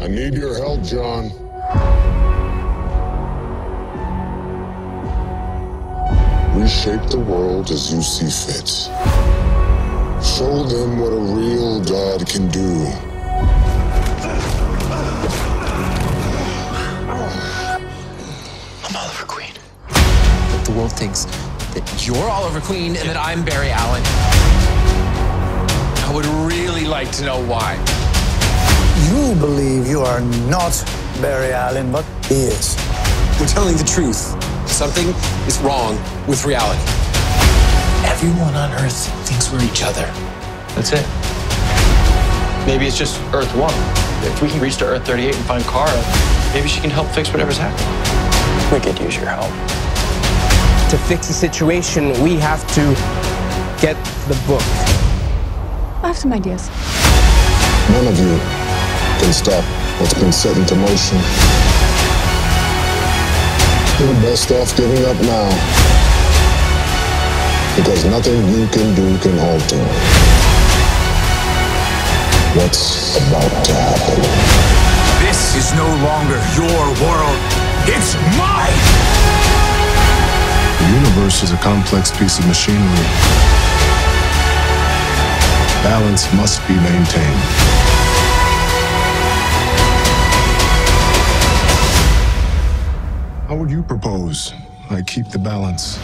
I need your help, John. Reshape the world as you see fit. Show them what a real God can do. I'm Oliver Queen. But the world thinks that you're Oliver Queen and that I'm Barry Allen. I would really like to know why. You believe you are not Barry Allen, but he is. We're telling the truth. Something is wrong with reality. Everyone on Earth thinks we're each other. That's it. Maybe it's just Earth-1. If we can reach to Earth-38 and find Kara, maybe she can help fix whatever's happening. We could use your help. To fix the situation, we have to get the book. I have some ideas. None of you can stop what's been set into motion. You're best off giving up now, because nothing you can do can alter what's about to happen. This is no longer your world, it's mine! The universe is a complex piece of machinery. Balance must be maintained. How would you propose I keep the balance?